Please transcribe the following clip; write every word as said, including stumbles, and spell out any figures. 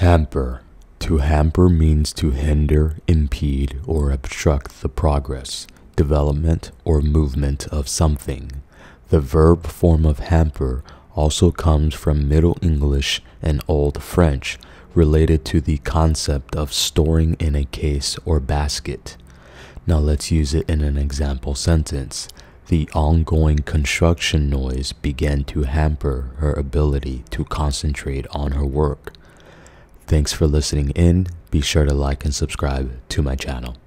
Hamper. To hamper means to hinder, impede, or obstruct the progress, development, or movement of something. The verb form of hamper also comes from Middle English and Old French, related to the concept of storing in a case or basket. Now let's use it in an example sentence. The ongoing construction noise began to hamper her ability to concentrate on her work. Thanks for listening in. Be sure to like and subscribe to my channel.